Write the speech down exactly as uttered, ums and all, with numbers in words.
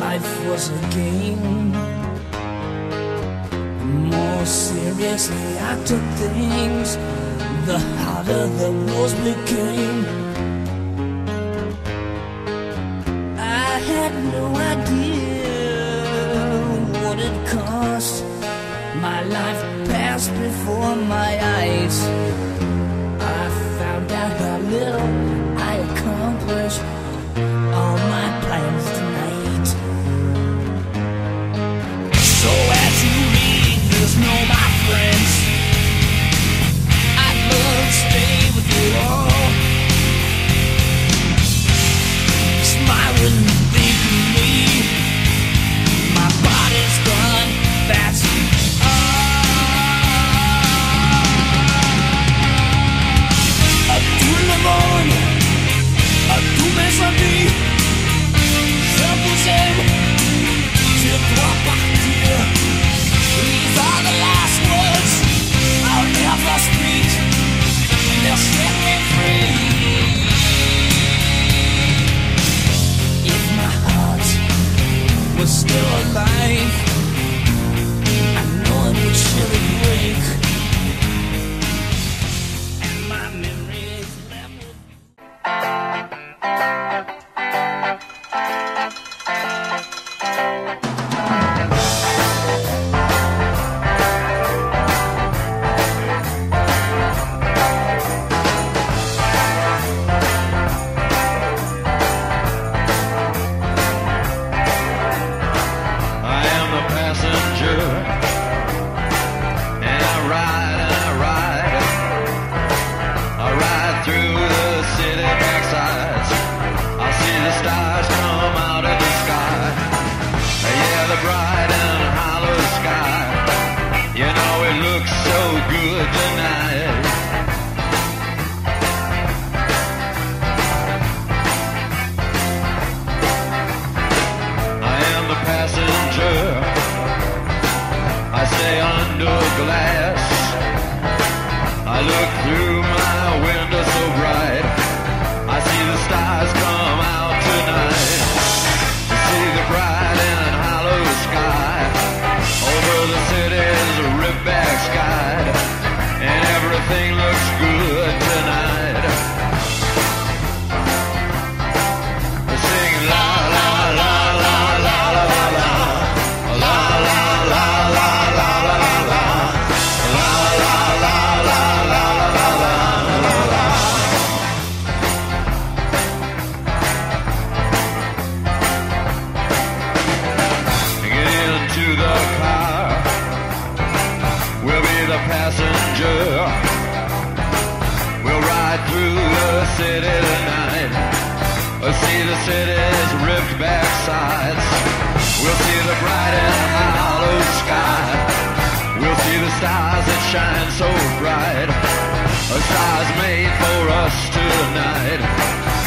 life was a game. The more seriously I took things, the harder the wars became. I had no idea what it cost. My life passed before my eyes. I found out how little I accomplished. All my plans tonight. So as you read this, know my friends, I'd love to stay with you all, smiling, thinking me. My body's gone, that's all. Up to the morning, up to mes amis. Je dois partir. These are the last words I'll ever speak. They'll set me free. If my heart was still alive, I know it would surely break. And my memories left with me. So bright, a star's made for us tonight.